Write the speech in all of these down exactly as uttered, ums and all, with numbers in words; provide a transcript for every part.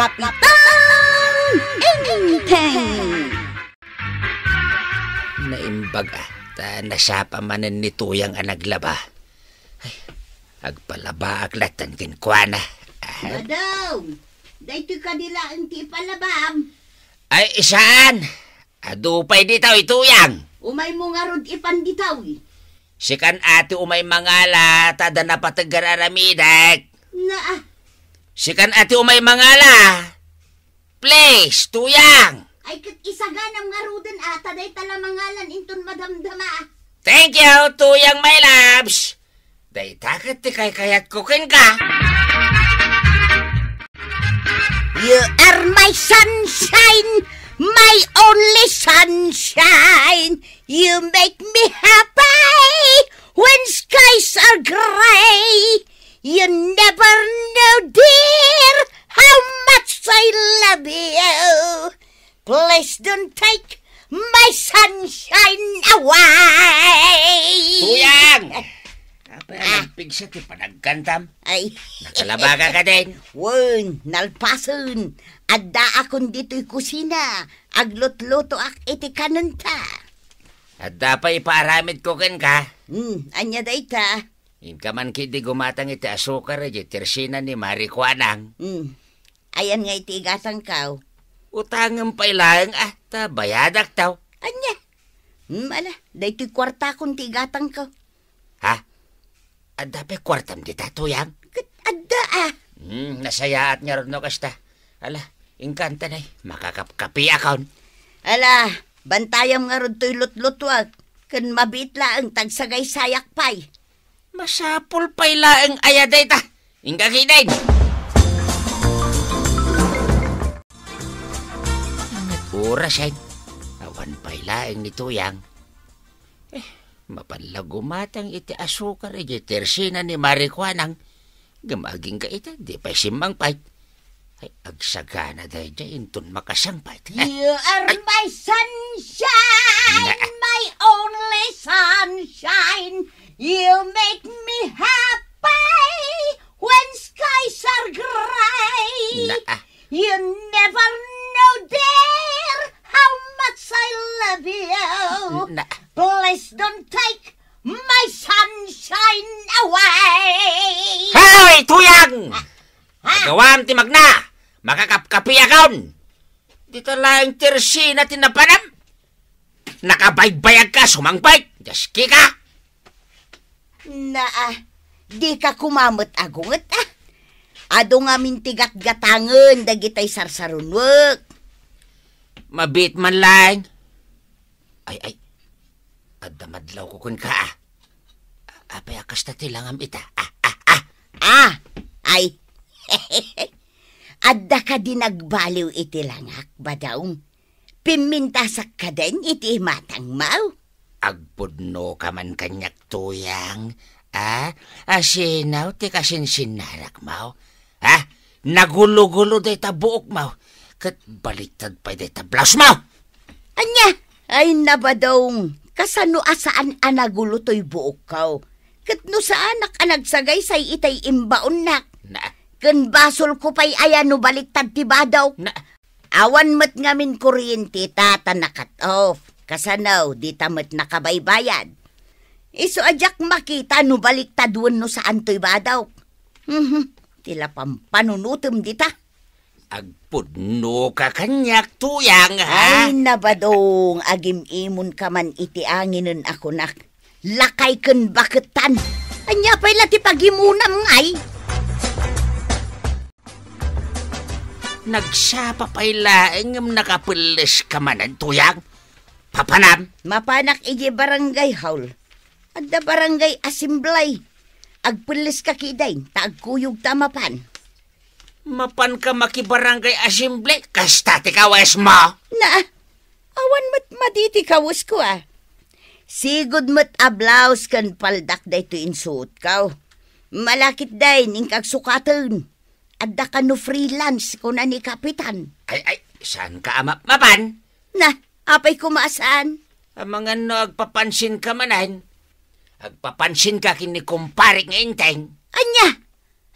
Kapitan Enteng. Naimbag ah, ta nasya pamanan nito yang anaglaba. Ay, agpalaba aglatan kinkwana. Madaw, dahito ka nila ang tipalabam. Ay, isaan, adupay ditaw ituyang. Umay mo nga rod ipan ditaw. Sikan ati umay mangala, tada napatagar aramidak. Naa. Sikan ati umay mangala. Please, tuyang. Ay kat isaganam nga rudan ata day talamangalan inton madamdama. Thank you, tuyang my loves. Day takat ti kay kayat kukin ka. You are my sunshine, my only sunshine. You make me happy when skies are gray. You never know, dear, how much I love you. Please don't take my sunshine away. Tuyang! Apa ah. Ang pigsa ti panagkantam? Ay! Nakalabaga ka din! Won, nalpasun! Adda akon dito'y kusina. Aglot-loto ak iti kananta. Adda pa ipaaramid ko ken ka? Hmm, anya da ita. Inka man kiti gumatang iti asukar iti tersina ni Marikwanang. Hmm. Ayan nga iti igasang kaw. Utangan pa ilang ata bayadak taw. Anya? Hmm, ala, dahito'y kwarta akong ti igatang kaw. Ha? Adda pa kwartam dita tuyang? Adda ah. Hmm, nasayaat nga ron no kasta. Ala, ingkanta na eh. Makakapkapi akon. Ala, bantayam nga ron to'y lutlutwag. Kan mabitla ang tagsagay sayak pay. Masapul payla ang ayaday ta. Ingka kinain. Angat oras ay. Awan payla ang nituyang. Eh, mapanlagumatang iti asukar iti tersina ni Marikwanang. Gamaging ka ita, di pa simang pay. Ay, agsagana dahi dyan, intun makasang pay. You are my sunshine, my only sunshine. You make me happy when skies are gray. Nah. You never know, dear, how much I love you. Nah. Please don't take my sunshine away. Hey, tuyang! Agawam ti magna, makakapkapi akon. Dito lang tirsi na tinapanam. Nakabaybayag ka, sumangbay. Daski ka. Na ah, di ka kumamot agungot ah. Ado nga mintigak gatangan dagitay sarsarunwak. Mabit man lang. Ay ay, adamadlaw ko kun ka ah. Apay akas na tilangam ita ah ah ah. Ah, ay. Adda ka din nagbaliw iti langak badaong. Pimintasak ka din iti matang mau. Agbudno ka man kanyak tuyang, ah, asinaw, ti kasinsinnarak maw, ah, nagulo-gulo day tabuok maw, kat baliktad pa day tablaos maw. Anya, ay nabadong, kasano asaan anagulo to'y buok kaw, kat no saan ak anagsagay say itay imbaon nak, na. Kan basol ko pa'y ayano baliktad ti badaw, na. Awan mat ngamin kuryente tata na cut off. Kasanaw, di tamat nakabaybayad. Iso ajak makita no baliktadwan no saan to'y badaw. Mm-hmm. Tila pang panunutom dita. Agpudno ka kanyak tuyang ha? Ay nabadong, agim-imun ka man itianginan ako nak. Lakay kan baketan. Anya pa'y latipagimunam ngay. Nagsapa pa'y laeng nakapulis ka man ang tuyang. Papanam? Mapanak iji barangay haul. Adda barangay asimblay. Agpulis ka kiday, taagkuyog tamapan. Mapan ka makibarangay asimblay, kasta tikawas mo. Na, awan mat maditikawas ko ah. Sigod mat ablaos kan paldak day to insuot ka. Malakit day, ningkagsukatan. Adda ka no freelance kuna ni kapitan. Ay, ay, saan ka ama? Mapan? Na, apay kumasaan. Amang ano, agpapansin ka manan. Agpapansin ka kinikumparik ng Enteng. Anya!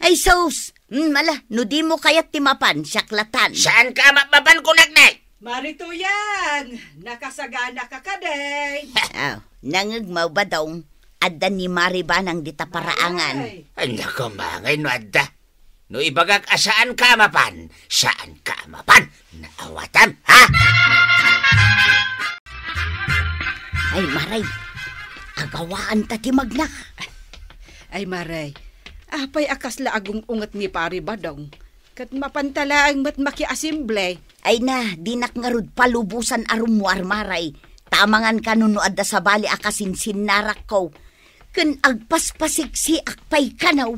Ay, Sos! Hmm, ala, no di mo kaya't timapan, syaklatan. Saan ka mapapan kunagnay? Marito yan, nakasagana ka kaday. Oh, nangagmaw ba daw adda ni Mariban ang ditaparaangan? Ay, nakamangay no adda. No ibagak asaan ka mapan, saan ka mapan, naawatan, ha? Ay, Maray, agawaan tatimag na. Ay, Maray, apay akasla agong ungat ni Pariba daw. Kat mapantala ang matmakiasimble. Ay na, dinak ngarud palubusan arumuar Maray. Tamangan kanunuad da sa bali akasin sinarak ko. Kun agpaspasig si akpay kanaw.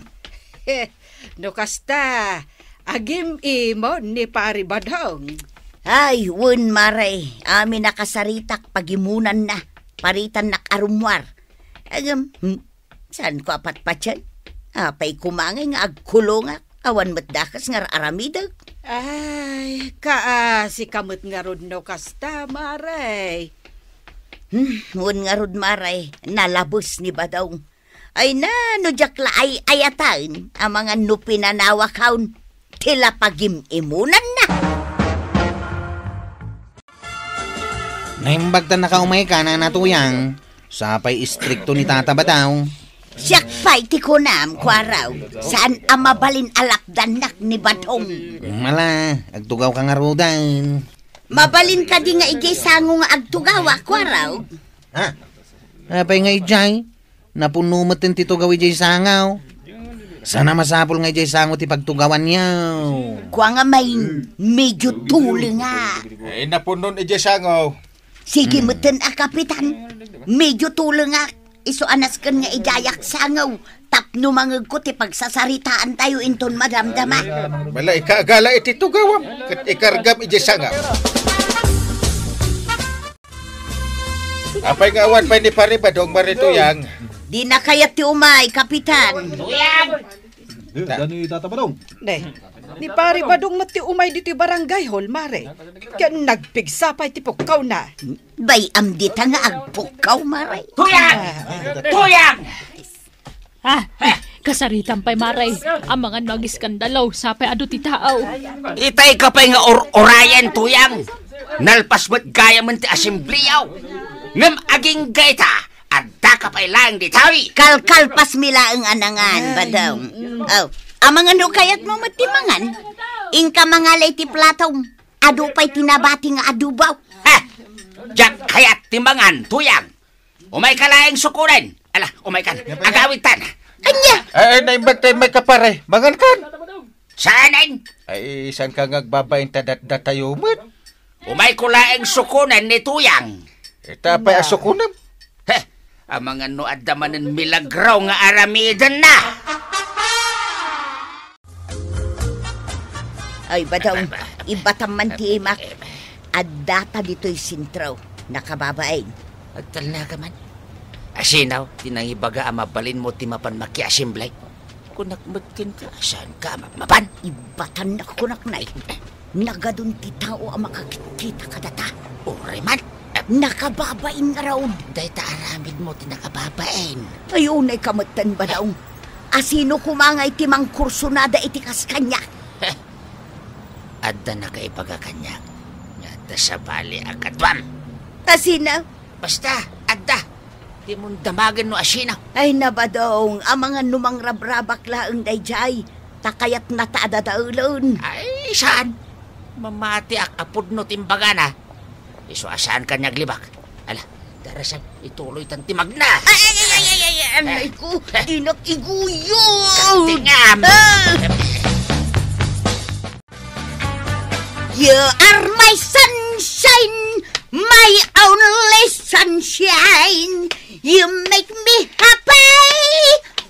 Eh, no kasta, agim imo ni Pariba daw. Ay, wun Maray, amin nakasaritak pagimunan na. Paritan nak arumuar. Agam, hmm, saan ko apat pa dyan? Apay kumangay nga agkulongak. Awan matdakas nga aramidag. Ay, kaa si kamot nga rod no kasta, Maray. Hmm, ngun nga rod, Maray, nalabos ni Badaw. Ay na, no jakla ay ayatan, ang mga nupinanawakawn, tila pagimimunan na. Naimbagta na kaumay ka na natuyang, sapay istrikto ni Tata Badaw. Siyak pa'y tikunam, kwaraw. Saan ang mabalin alakdanak ni Batong? Mala, agtugaw ka nga rodan. Mabalin ka di nga igay sango nga agtugawa, kwaraw. Ha? Apay nga ijay, napunumat yung titugaw ijay sangaw. Sana masapol nga ijay sango ti pagtugawan yaw. Kwa nga may medyo tuli nga. Eh, napunon ijay sangaw. Sige hmm. Mutin ah, Kapitan. Medyo tuli nga. Isuanas ka nga ijayak sangaw. Tapno mangag ko ti pagsasaritaan tayo inton madamdama. Wala, ikagala iti tugawam. Kat ikargam ijay sangaw. Apay nga awan pa ni Pariba dong marituyang. Di na kaya ti umay, Kapitan. Tuyang! Gano'y tatabadong? Ne, ni Pariba dong mati umay di ti barangay hall, Mare. Kaya nagpigsapay ti pukaw na. Bay amdita nga agpukaw, Maray. Tuyang! Tuyang! Ah, kasaritan pa'y Maray. Amangan magiskandalaw, sapay ado ti tao. Itay ka pa'y nga or-orayan, Tuyang. Nalpas mo't gaya man ti asimbliyaw. Ngam aging gaita, adda ka pa'y lang di tawi. Kalkalpas mila ang anangan, Badaw. Oh, amangan ho kaya't mo matimangan. Ingka mangalay ti platong, ado pa'y tinabati nga adubaw. Jak kaya't timbangan, Tuyang. Umay ka laing sukuren. Ala, umay kan. Agawitan. Anya! Ay, naimbag tayo may kapare. Mangan kan. Saanin? Ay, saan ka ngagbabayin tadatatayo mo? Umay ko laing sukunan ni Tuyang. Ita pa'y asukunan. Heh, ang mga noadamanan milagraw nga aramidan na. Ay, Badaw, ibataman ti imak. At data dito'y sintraw, nakababain. Agtal na ka man. Asinaw, tinangibaga amabalin mo timapan makiasimblay. Kunak magkin ka, saan ka mapan? Ibatan na kunak na'y. Nagadun ti tao ang makakikita ka data. Uri man. Nakababain nga raw. Dahil taaramid mo tinakababain. Ayunay kamatan ba daw? Asino kumangay timang kursunada itikas kanya? Adda na kaibaga kanya. At sa bali akadwan. Asina? Basta, adda. Di mong damagan no asina. Ay nabadong, amangan numang rabrabak laang dayjay. Takayat na taadadaulon. Ay, saan? Mamati ak apod no timbagan ha. Iso asaan kanyag libak. Ala, darasan, ituloy tan timag na. Ay, ay, ay, ay, ay, ay. Anay ko, inak iguyod. Katingam. You are my sunshine, my only sunshine. You make me happy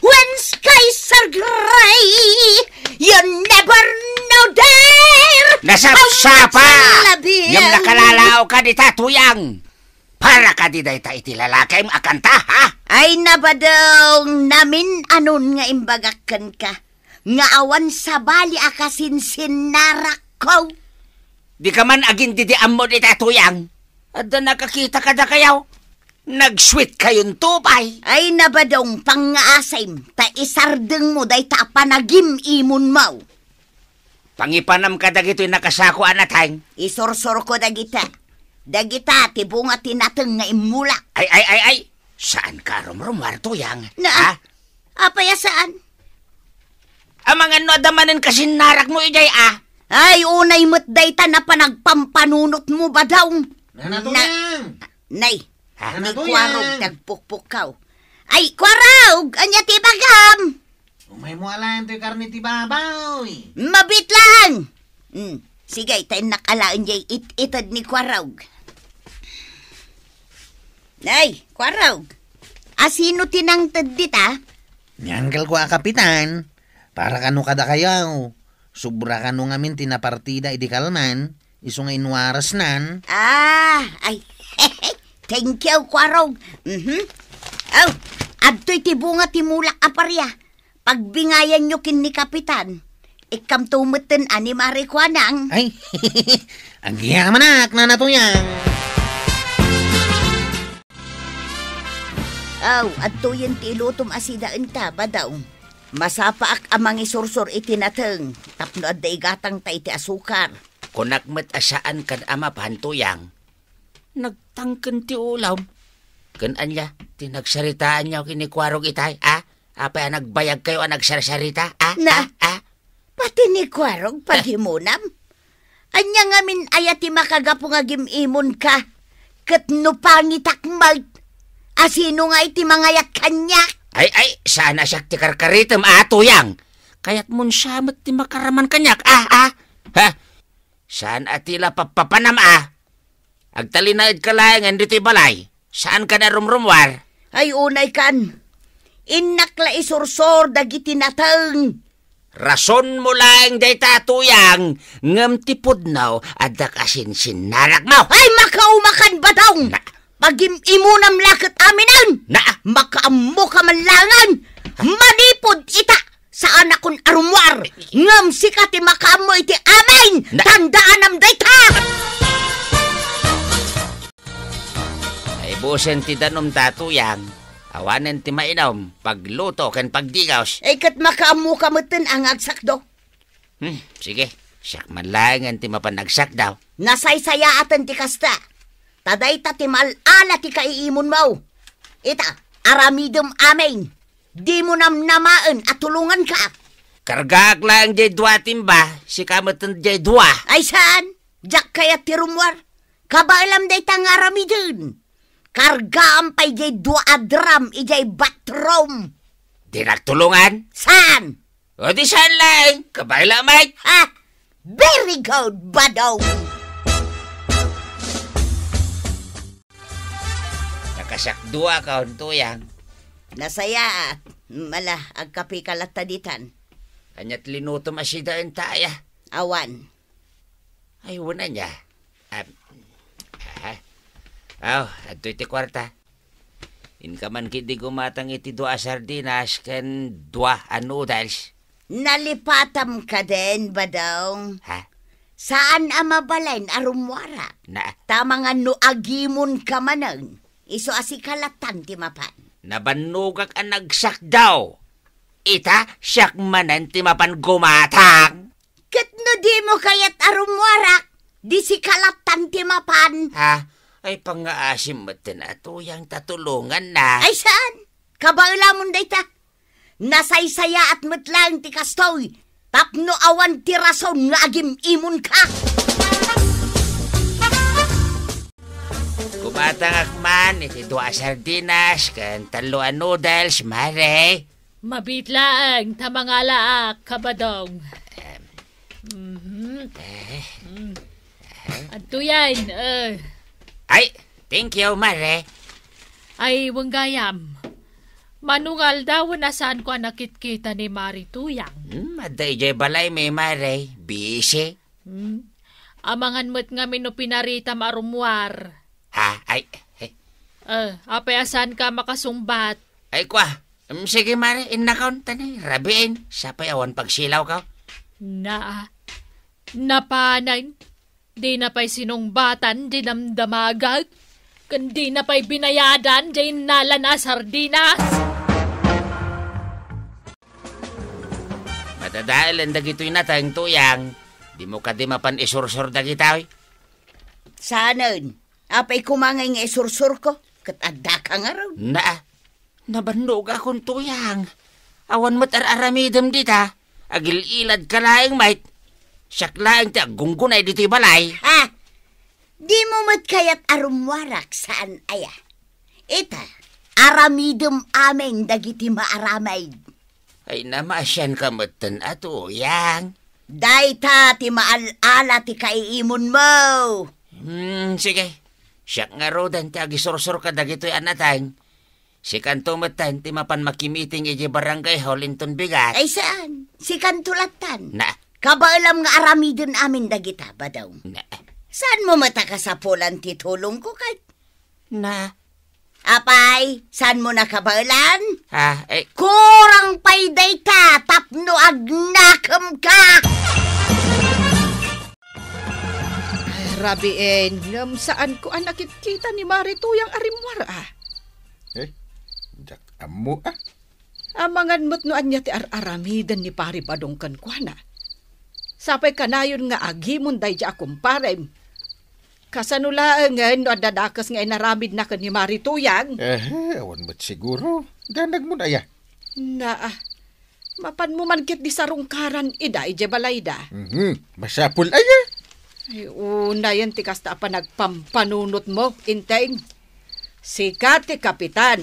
when skies are gray. You never know there. Nasapsapa! Yung nakalalao ka dita, Tuyang. Para ka di dayta iti lalaki ang akanta, ha? Ay nabadong, namin anon nga imbagakan ka. Nga awan sa bali akasin sinarak ko. Di ka man aging didiam mo dita, Tuyang. At na nakakita ka na kayaw. Nag-sweet kayong tupay. Ay nabadong pang-aasay. Ta isardeng mo day ta panagim imun mo. Pangipanam ka dagitoy nakasako anatang. Isursur ko dagita. Dagita ti bunga tinateng nga imula. Ay ay ay ay. Saan ka rumrumar tuyang? Na. Apaya saan? Amangan no adamanen kasin narak mo ijay ah. Ay unay met dayta na panagpampanunot mo ba daw? Nanatuyang. Nay. Nanatuyang nagpukpukaw. Ay kwaraw, anya ti bagam. Umay mo alaan to'y karne ti babaw eh. Mabit lang! Mm. Sige, tayo nakalaan diya'y it-itad ni Kwarog. Nay, Kwarog, asino tinangtad dita? Nyangkel ko a kapitan, para kanu kada kayaw. Sobra kanu ngamin tinapartida idikalman, iso nga inuwaras nan. Ah, ay, thank you Kwarog. Mm-hmm. Oh, abto'y tibunga timulak aparya. Pagbingayan nyo kin ni Kapitan, ikam tumutin ani marikwanang. Ay, ang yamanak na natuyang. Aw, oh, at tuyin ti ilutom asidaan ta, badaw. Masapaak amang isursur itinateng, tapno at daigatang ta iti asukar. Kunak met asaan kan ama pantuyang. Nagtangken ti ulaw. Kananya, tinagsaritaan niya kinikwarog itay, ah? Apa yang nagbayag kayo ang nagsarsarita? Ah, na, ah, ah. Pati ni Kwarog, paghimunam. Anya ngamin ayati makagapong agim-imon ka. Katnupangitakmal. Asino nga iti mangayak kanya. Ay, ay, sana siya tikarkaritam, ah, tuyang. Kaya't mun siya mat ti makaraman kanyak, ah, ah. Ha? Saan atila papapanam, ah? Agtalinaid ka layangan dito'y balay. Saan ka na rumrumwar? Ay, unay kan. Inak la isursor dagiti nateng. Rason mo lang day tatuyang ngam tipod naw adak asin sinarak mo. Ay makaumakan bataw. Pagim-imunam lakat aminan. Na makaammo ka man langan. Manipod ita sa anak kun arumwar. Ngam sikati makaammo iti amin. Tandaan am dayta. Ay busen ti danom tatuyang. Awanen ti mainom, pagluto ken pagdigaos. Ay kat makaamu kamutin ang agsak do. Hmm, sige, siak man langan ti mapanagsak daw. Nasaysaya atin ti kasta. Taday ta ti malala ti kaiimun mo. Ita, aramidom amin. Di mo namnamaan at tulungan ka. Kargak lang J two timba, si kamutin J two. Ay saan? Jak kaya ti rumwar. Kabailam day tang aramidon. Karga ampay jay dua adram, ijay bathroom. Di nagtulungan? Saan? O di saan lang, kabailamay. Ha? Very good, badaw. Nakasakdua ka, tuyang. Nasaya, mala, agkapi kalataditan. Anya't linuto masida ang taya. Awan. Ayun na niya. Um, Aw, oh, ato iti kwarta. Inkaman kiti gumatang iti dua sardinas ken dua noodles. Nalipatam ka din, badaw. Ha? Saan amabalain arumwara? Na? Tamang ano agimon ka manang. Iso asikalatan ti mapan. Nabanugak ang nagsak daw. Ita, siak manan ti mapan gumatang. Katno di mo kayat arumwara? Di sikalatan ti mapan. Ha? Ay pangaasim matin ato yang tatulungan na. Ay saan? Kabaila mong dayta. Nasaysaya at matlang ti kastoy. Tapno awan ti rason nga agim imun ka. Kumatang akman iti dua sardinas kan talo noodles, mare. Mabitlaang tamangalaak kabadong. Um, mm-hmm. eh, mm. uh, Ato yan, uh, ay, thank you, mare. Ay, wanggayam. Manungal daw na saan ko nakikita ni Mari Tuyang. Hmm, aday jay balay may mare. Busy. Hmm. Amangan mo't nga minupinarita marumwar. Ha? Ay. Eh, uh, apayasan ka makasumbat. Ay, kwa. Um, sige, mare. Inakaunta ni. Rabiin. Sapay awan pagsilaw ka. Na. Napanay. Di na pa'y sinungbatan, di namdamagag. Kundi na pa'y binayadan, di nala na sardinas. Matadaal ang dagito'y natang tuyang. Di mo ka di mapan isursur da kita, oy. Sanaan. Apay kumangay nga isursur ko. Katada ka nga raw. Na. Nabandog akong tuyang. Awan mo't araramidam dita. Agil-ilad ka laing, mate. Siyak laing ta gunggunay dito'y balay. Ha? Di mo mo't kayat arumwarak saan, aya. Ita, aramidam aming dagiti maaramaid. Ay namasyan ka matan ato, yang. Daita, ti maal-ala ti kaiimun mo. Hmm, sige. Siyak nga rodan, ti agisorsor ka dagito'y anatang. Si kanto matan, ti mapan makimiting iji barangay holinton bigat. Ay saan? Si kanto latan. Na. Kabaalam nga aramidon amin dagita ba daw? Na. Saan mo matakasapulan ti tulong ko kahit? Na. Apay, saan mo nakabailan? Ha? Eh. Kurang payday ka, tapno agnakam ka! Ay, rabiin, ngam saan ko ang nakikita ni Marito yung arimwar, ah? Eh, jak amo, ah? Amangan mo't noan niya ti ar-aramidan ni pari padongkan ko, na. Sapay kanayon nga agimun day ja akong parem. Kasanulaan nga, no dadakas nga inaramid na ka ni Marituyang. Eh, awan mo't siguro. Ganag mo na, ya. Na, ah, mapan mo man kit di sarungkaran, ida, ije balay da. Mm-hmm. Masapul, ay, ah. Ay, una yan, tikas na pa nagpampanunot mo, Inteng. Sika, ti Kapitan.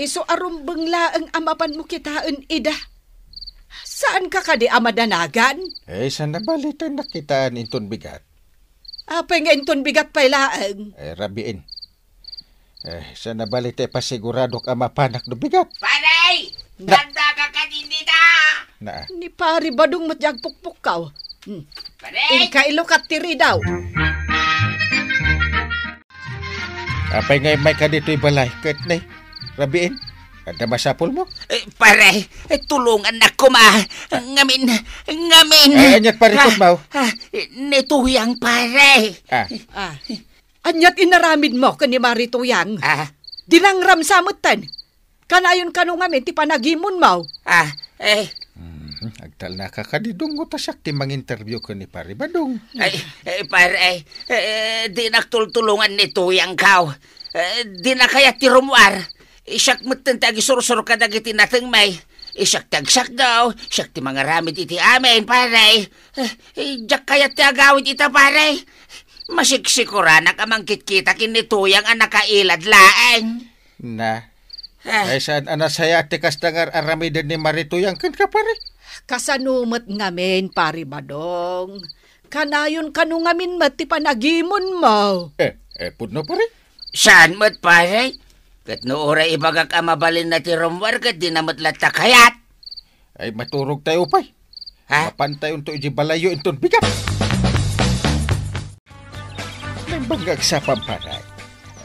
Iso arumbang laang amapan mo kitaan, ida. Saan ka ka di amadanagan? Eh, saan na balitan na kitaan inton bigat? Apay nga inton bigat pailaang. Eh, rabiin. Eh, sana balite pa siguradok ang mapanak no bigat. Panay! Ganda ka kanindita! Na. Ni pari badong matyagpukpuk kaw. Hmm. Panay! Ikailok at tiri daw. Apay nga may ka dito'y balay. Kahit na, rabiin. Ada masapol mo? Eh, pare, eh, tulungan ako ma. Ngamin, ngamin. Eh, anyat parikot mo? Netuyang pare. Ah. Ah. Anyat inaramid mo kani Marituyang. Ah. Dilang ramsamutan. Kanayon kanong ngamin ti panagimun mo. Ah, eh. Mm-hmm. Agtal na kakadidong mo tasyak ti manginterview kani pare Badong. Ay, eh, pare, eh, di naktultulungan netuyang kaw. Eh, di na kaya ti Romuar. Isak matan tagi sursur ka dagiti natang may. Isak tagsak daw. Isak ti mga ramid iti amin, paray. Iyak kaya't ti agawid ita, paray. Masiksikuranak amang kitkita kinituyang anakailad laeng. Na. Ay saan anasaya ti kastangar aramidan ni Marituyang kan ka, paray? Kasanumat ngamin, pari Badong. Kanayon kanungamin mati panagimon mo. Eh, eh, pudno, paray? Saan mat, paray? Kat noora ibagak amabalin na ti Romwar kat di namat latakayat. Ay maturog tayo pa'y. Ha? Mapantay unto ijibalayo intun bigat. May bagak sa pampanay.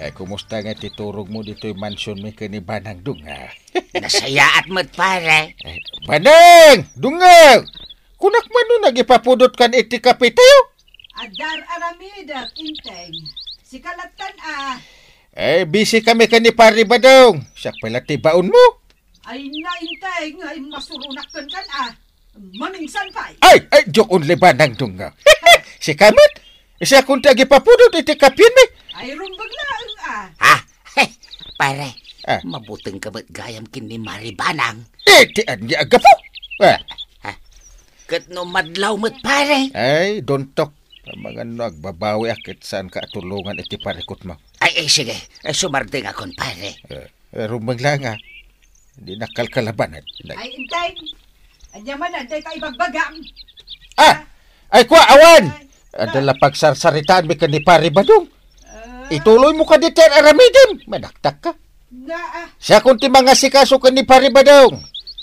Ay kumusta nga titurog mo dito'y mansyon may kanibanang dunga. Nasaya at mat pare. Ay, Banang! Dunga! Kunak man nun nagipapudot kan iti kapitayo? Adar aramidak, Inteng. Sikalatan ah. Eh, busy kami ka ni Pari Badong. Siya pala tibaon mo. Ay, nainteng. Ay, masurunak ton kan, ah. Maningsan pa. Ay, ay, joke only ba nang dunga? Si Kamat, siya kung tagi papudod, itikapin me. Ay, rumbag lang, ah. Ha? Hey, pare, ah. Mabuting kamat gayam kin ni Mari Banang. Eh, tian niya aga po. Ah. Kat no madlaw mat, pare. Ay, don't talk. Mga nagbabawi akit saan ka tulungan iti parikot mo. Ay, ay, sige. Ay, sumarding akong pare. Eh, eh, rumang lang, ha. Hindi nakalkalabanan. Ay, Inteng. Anyaman, antay tayo magbagam. Ah! Ay, kwa, awan! Adala pagsarsaritaan mi ka ni Pari Badong. Ituloy mo ka dito, aramidim. Manaktak ka. Na, ah. Siya kung ti mga sikaso ka ni Pari Badong.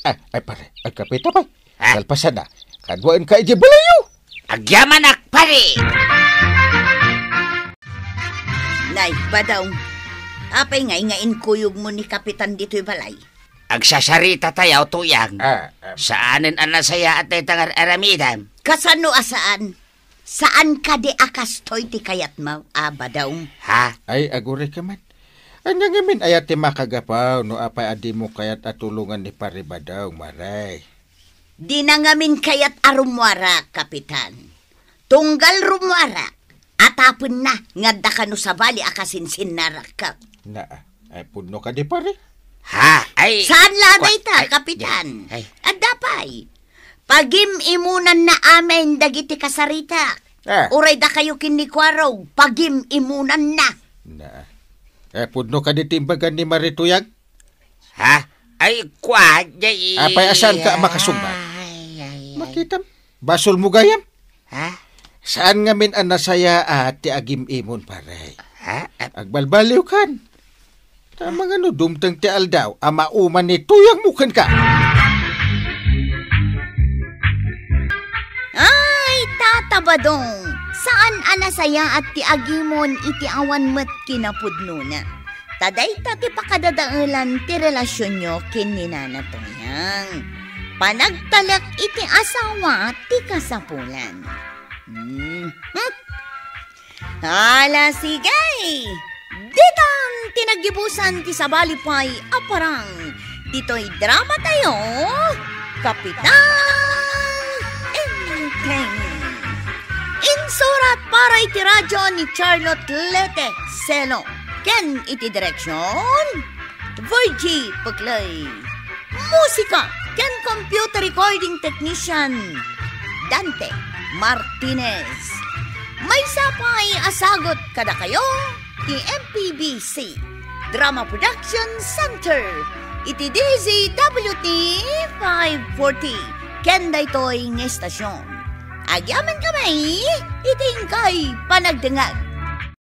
Ah, ay, pare. Ay, kapita pa. Ah. Kalpasan na. Kadwain ka, ijibalayo. Agyaman ak, pare! Nay, Badong, apay nga ingain kuyog mo ni Kapitan dito'y balay. Agsasarita tayo, Tuyang. Ah, um, Saanin anasaya at tangar aramidam? Kasano asaan? Saan ka di akastoy ti kayat mo, ah, Badong? Ha? Ay, aguri ka man. Anyang imin ayat ti makagapaw no apay adi mo kayat atulungan ni Pari Badong, maray. Di na ngamin kayat arumwara, Kapitan. tunggal rumwara atapun na ngadda ka no sabali akasin sinarakap. Na, ay puno ka di pare. Ha, ay. Saan laday ta, kapitan? Ay. Adapay. Pagim-imunan na amin dagiti kasarita. Ah. Uray da kayo kinikwaraw, pagim-imunan na. Na, ay puno ka di timbagan ni Marituyag? Ha? Ay, kwa, jay... Apay, asaan ka makasumbat? Makitam, basol mo gayam? Ha? Saan nga min anasaya at tiagim imon paray? Ha? Agbalbaliw kan. Tama nga no, dumtang tial daw, ama uman ni tuyang mukan ka. Ay, tatabadong, saan anasaya at tiagimon itiawan mat kinapudnuna? Taday tati pakadadaalan ti relasyon nyo kininanatoyang. Panagtalak iti asawa ti kasapulan. Hmm. Hmm. Hala sigay! Ditang tinagibusan ti sabalipay aparang. Dito'y drama tayo, Kapitan Enteng. Insurat para iti radyo ni Charlotte Lete Selo. Ken iti direksyon, Virgie Peckley. Musika, ken computer recording technician, Dante Martinez. May sapay asagot kada kayo, ti M P B C, Drama Production Center, iti D Z W T five forty, ken daytoy nga estasyon. Agyaman kami, iti ingkay panagdengag.